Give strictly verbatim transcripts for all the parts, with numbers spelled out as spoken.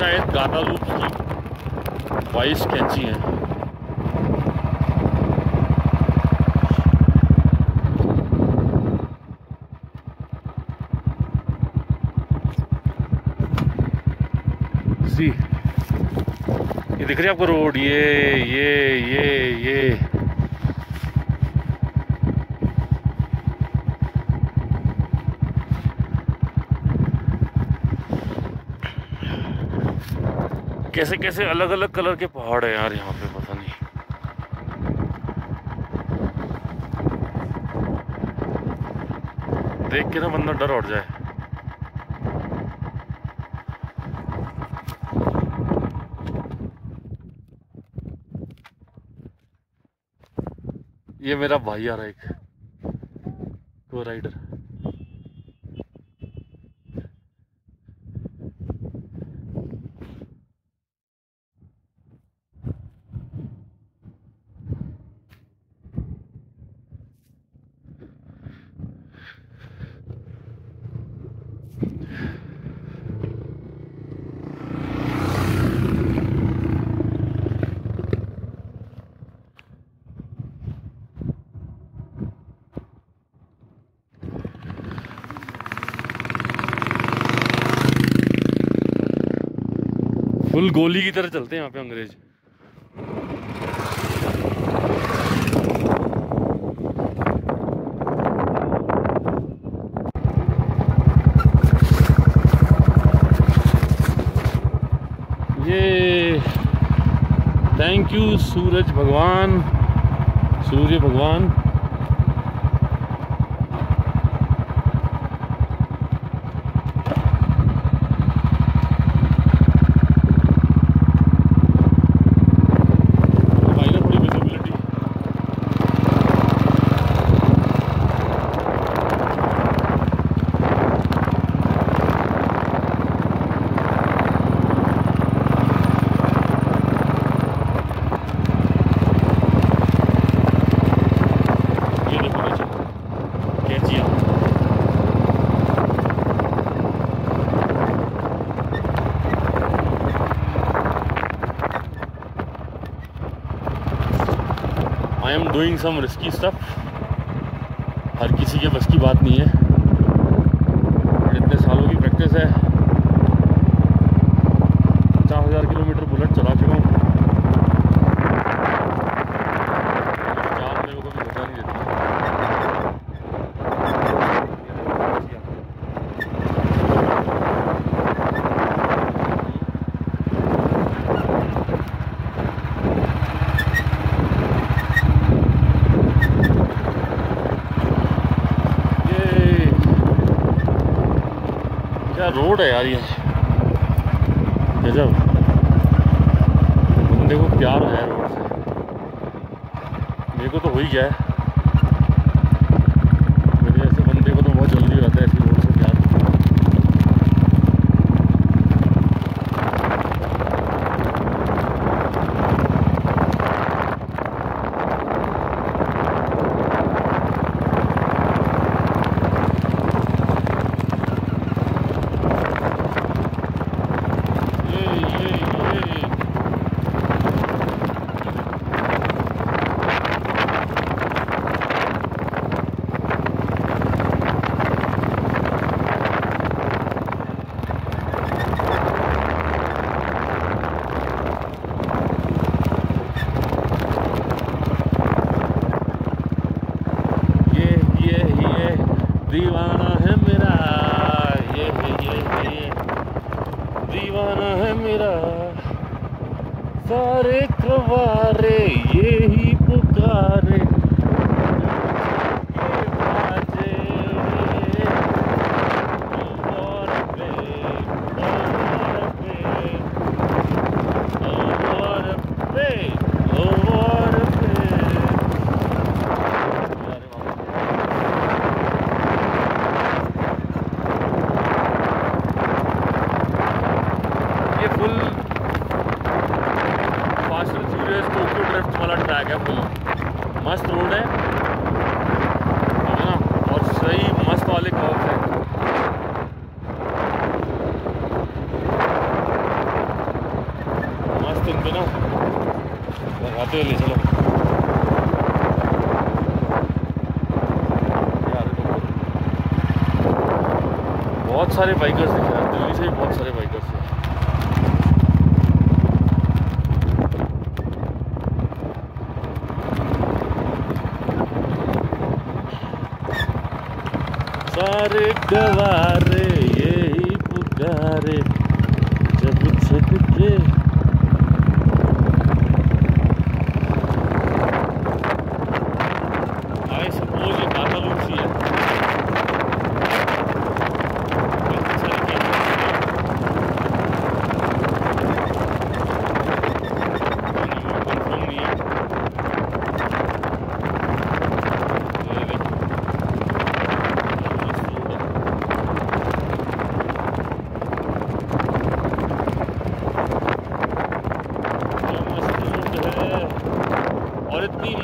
शायद गाता लूप की वाइस कैची है। जी ये दिख रही है आपको रोड, ये ये ये ये कैसे कैसे अलग अलग कलर के पहाड़ है यार यहाँ पे, पता नहीं देख के ना बंदा डर उठ जाए। ये मेरा भाई आ रहा है एक को राइडर, फुल गोली की तरह चलते हैं यहाँ पे अंग्रेज। ये थैंक यू सूरज भगवान, सूर्य भगवान। Doing some risky stuff, हर किसी के बस की बात नहीं है, और इतने सालों की प्रैक्टिस है, पचास हजार किलोमीटर बुलेट चला चुका हूँ। चार मेरे को भी बता नहीं रोड है यार ये, गजब बंदे को प्यार है रोड से, मेरे को तो हो ही गया है, मेरे जैसे बंदे को तो बहुत जल्दी हो जाता है ऐसी रोड से चल चलो यार। बहुत सारे बाइकर्स दिखे यार, दिल्ली से भी बहुत सारे बाइकर्स हैं। सारे गवारे यही पुकारे जब छके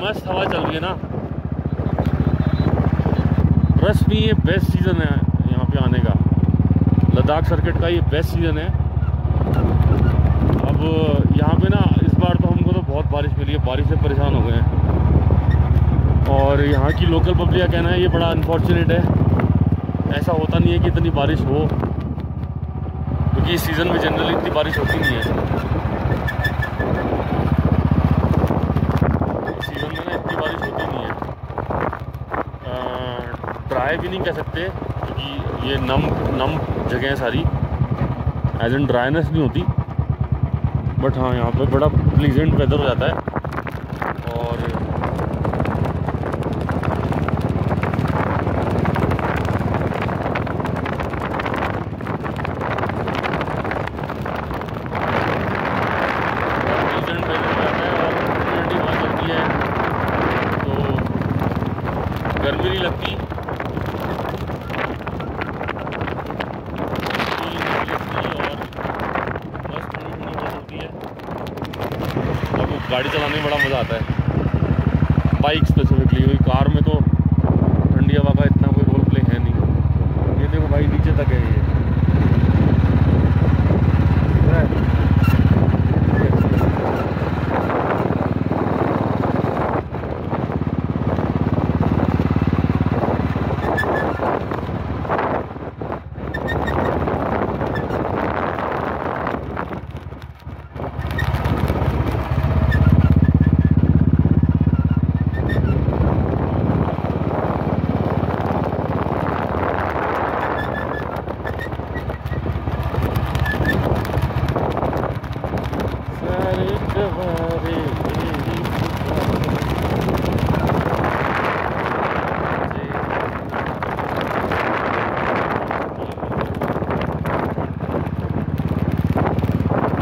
मस्त हवा चल रही है ना। ट्रस्ट में ये बेस्ट सीजन है यहाँ पे आने का, लद्दाख सर्किट का ये बेस्ट सीजन है। अब यहाँ पे ना इस बार तो हमको तो बहुत बारिश मिली है, बारिश से परेशान हो गए हैं। और यहाँ की लोकल पब्लिक का कहना है ये बड़ा अनफॉर्चुनेट है, ऐसा होता नहीं है कि इतनी बारिश हो, क्योंकि इस सीज़न में जनरली इतनी बारिश होती नहीं है। ड्राई भी नहीं कह सकते क्योंकि ये नम नम जगह है सारी, एज एन ड्राइनेस नहीं होती। बट हाँ, यहाँ पे बड़ा प्लीजेंट वेदर हो जाता है। और प्लीजेंट वेदर हो जाता है और ह्यूमिडिटी बहुत होती है, तो गर्मी नहीं लगती। गाड़ी चलाने में बड़ा मज़ा आता है, बाइक स्पेसिफिकली। कोई कार में तो ठंडी हवा का इतना कोई रोल प्ले है नहीं। ये देखो भाई नीचे तक है ये,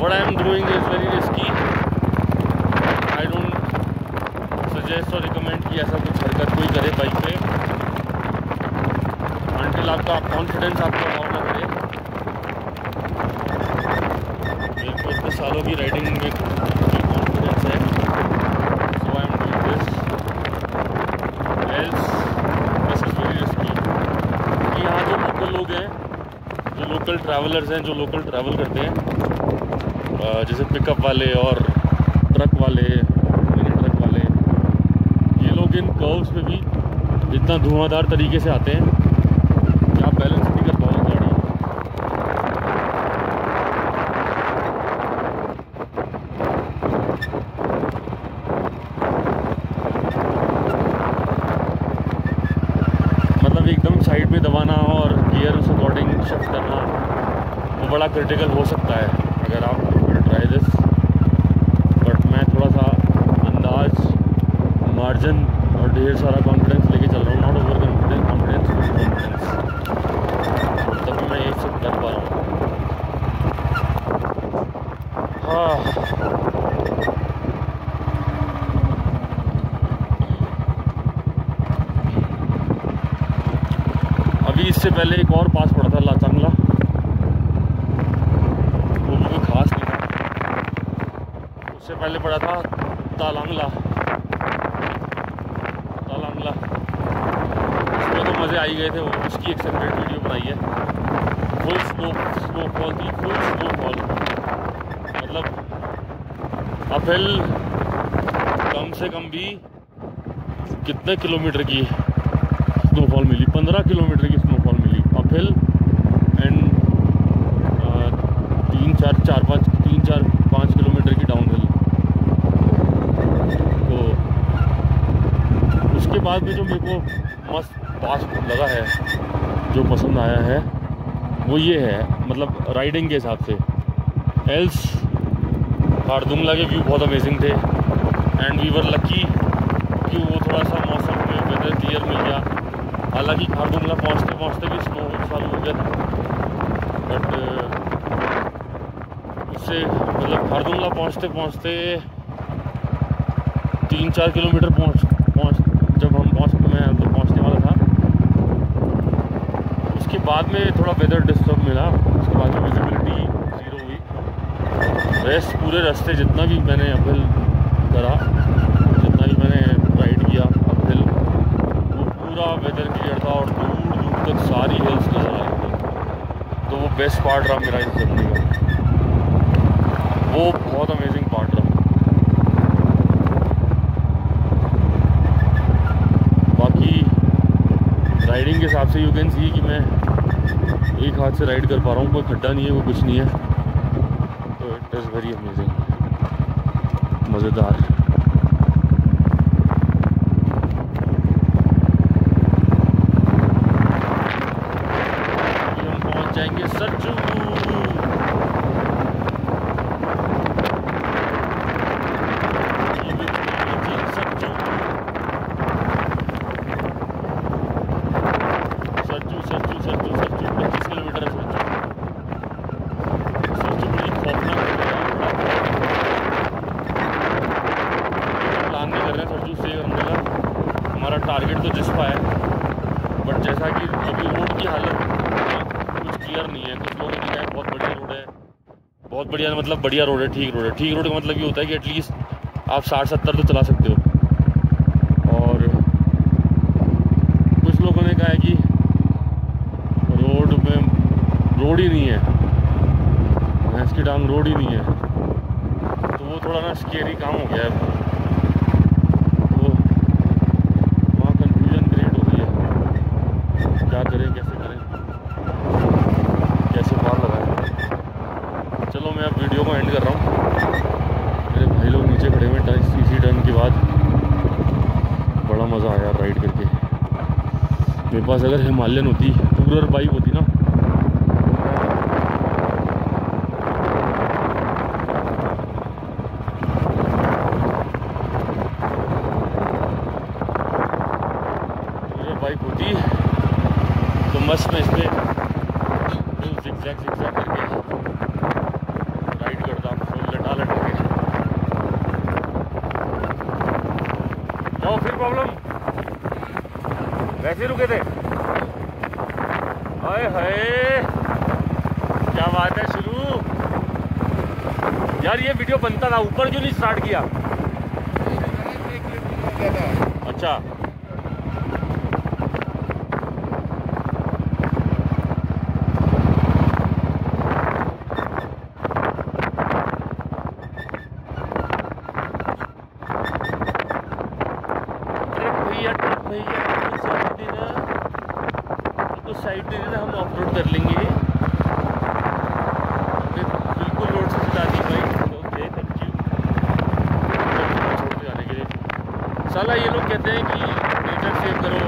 what I am doing is very risky. I don't suggest or recommend कि ऐसा कुछ हरकत कोई करे बाइक पे until आपका कॉन्फिडेंस आपका और ना करे। मेरे को इतने सालों की राइडिंग में कॉन्फिडेंस है, so I am doing this. Else this is very risky. कि यहाँ जो लोकल लोग हैं, जो लोकल ट्रैवलर्स हैं, जो लोकल ट्रैवल करते हैं, जैसे पिकअप वाले और ट्रक वाले, मिनी ट्रक वाले, ये लोग इन कर्व्स पे भी इतना धुआंधार तरीके से आते हैं कि आप बैलेंस नहीं कर पाओगे गाड़ी। मतलब एकदम साइड में दबाना और गियर उस अकॉर्डिंग शिफ्ट करना वो बड़ा क्रिटिकल हो सकता है अगर आप ट्राई दिस। बट मैं थोड़ा सा अंदाज, मार्जिन और ढेर सारा कॉन्फिडेंस लेके चल रहा हूँ। Not over confidence, confidence confidence तब मैं ये सब कर पा रहा हूँ। हाँ, अभी इससे पहले एक और पास पड़ा था ला तांगला, से पहले पड़ा था तांगलांग ला। तांगलांग ला उसमें तो मज़े आ ही गए थे। वो उसकी एक सेपरेट वीडियो बनाई है। फुल स्नो स्नोफॉल थी, फुल स्नोफॉल मतलब अपहिल कम से कम भी कितने किलोमीटर की स्नोफॉल मिली, पंद्रह किलोमीटर की स्नोफॉल मिली अपहिल एंड तीन चार चार पाँच तीन चार पाँच किलोमीटर की डाउनहिल। तो उसके बाद में जो मेरे को मस्त पास लगा है, जो पसंद आया है वो ये है, मतलब राइडिंग के हिसाब से। एल्स खारदुंग ला के व्यू बहुत अमेजिंग थे एंड वी वर लकी कि वो थोड़ा सा मौसम में वेदर क्लियर मिल गया। हालांकि खारदुंग ला पहुँचते पहुँचते भी स्नो चालू हो गया था, बट उससे मतलब खारदुंग ला पहुँचते पहुँचते तीन चार किलोमीटर पहुँच पहुँच जब हम पहुँच मैं तो पहुँचने वाला था, उसके बाद में थोड़ा वेदर डिस्टर्ब मिला, उसके बाद में विजिबिलिटी ज़ीरो हुई। रेस्ट पूरे रास्ते जितना भी मैंने अपहिल करा, जितना भी मैंने राइड किया अपहिल, वो पूरा वेदर क्लियर था और दूर दूर तक सारी हिल्स नजर आ रही थी। तो वो बेस्ट पार्ट रहा मेरा इस जर्नी का, वो बहुत अमेजिंग पार्ट रहा। बाकी राइडिंग के हिसाब से यू कैन सी कि मैं एक हाथ से राइड कर पा रहा हूँ, कोई खड्डा नहीं है, कोई कुछ नहीं है। इट्स वेरी अमेजिंग, मज़ेदार। हम पहुंच जाएंगे सरचू। सरचू सरचू सरचू सरचू सरचू पच्चीस किलोमीटर है। टारगेट तो जिसका है, बट जैसा कि अभी रोड की हालत कुछ क्लियर नहीं है। कुछ लोगों ने कहा है बहुत बढ़िया रोड है, बहुत बढ़िया मतलब बढ़िया रोड है, ठीक रोड है। ठीक रोड का मतलब ये होता है कि एटलीस्ट आप साठ सत्तर तो चला सकते हो, और कुछ लोगों ने कहा है कि रोड में रोड ही नहीं है, भैंस की डांग रोड ही नहीं है। तो वो थोड़ा ना स्केरी काम हो गया है, क्या करें, कैसे करें, कैसे पार लगाएं। चलो मैं अब वीडियो को एंड कर रहा हूँ। मेरे भाई लोग नीचे खड़े हुए हैं, इसी टर्न के बाद बड़ा मज़ा आया राइड करके। मेरे पास अगर हिमालयन होती, टूरर बाइक होती ना, टूरर बाइक होती तो मस्त मैं इस पर जिगजैग जिगजैग करके राइड करता, फुल लटा लटा के। जाओ फिर प्रॉब्लम, वैसे रुके थे। हाय हाय क्या बात है, शुरू यार। ये वीडियो बनता था, ऊपर क्यों नहीं स्टार्ट किया? अच्छा साइड से हम ऑफ रोड कर लेंगे, बिल्कुल रोड से चला दी भाई। ओके थैंक यू छोड़ के आने के लिए। साला ये लोग कहते हैं कि नेचर सेव करो,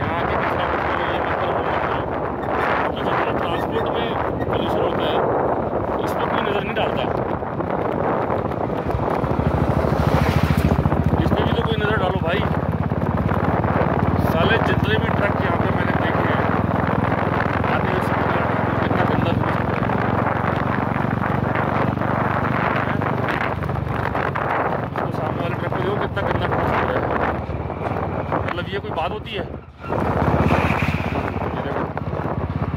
यहाँ आके कचरा मत करो, ये मत करो, मत करो। तो मतलब ट्रांसपोर्ट में पॉल्यूशन होता है, इस पर कोई नज़र नहीं डालता, इसमें भी तो कोई नज़र डालो भाई। साले जितने भी ट्रक यहाँ पे मैंने देखे हैं, ये कोई बात होती है?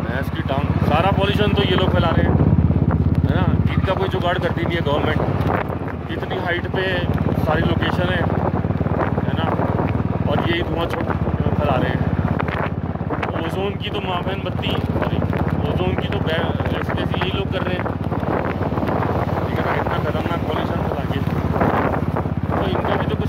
भैंस की टांग, सारा पॉल्यूशन तो ये लोग फैला रहे हैं, है ना। इनका कोई जुगाड़ करती नहीं है गवर्नमेंट, इतनी हाइट पे सारी लोकेशन है, है ना, और ये धुआं छोड़ फैला रहे हैं। ओजोन की तो माफिन बत्ती, सॉरी ओजोन की तो ऐसे जैसे यही लोग कर रहे हैं, ठीक है ना। इतना खतरनाक पॉल्यूशन फैला के तो इनका भी तो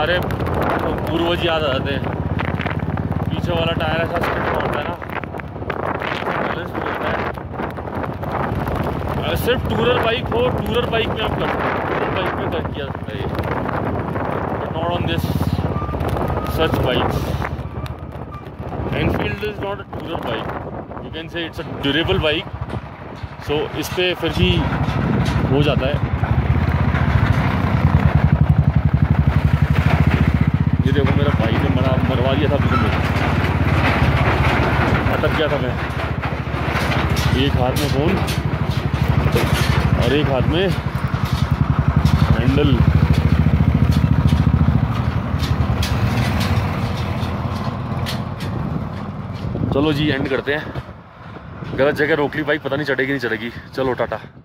सारे पूर्वज याद आ जाते हैं। पीछे वाला टायर ऐसा स्किड होता है ना, बैलेंस होता है। सिर्फ टूरर बाइक हो, टूरर बाइक में आप कर टूरर बाइक में कर किया जाता है ये, not on this such bikes. Enfield is not a tourer bike, you can say it's a durable bike. So इस पर फिर भी हो जाता है। ये देखो मेरा भाई ने मरा मरवा दिया था, बिल्कुल अटक गया था मैं। एक हाथ में फ़ोन और एक हाथ में हैंडल। चलो जी एंड करते हैं, गलत जगह रोक ली बाइक, पता नहीं चढ़ेगी नहीं चढ़ेगी। चलो टाटा।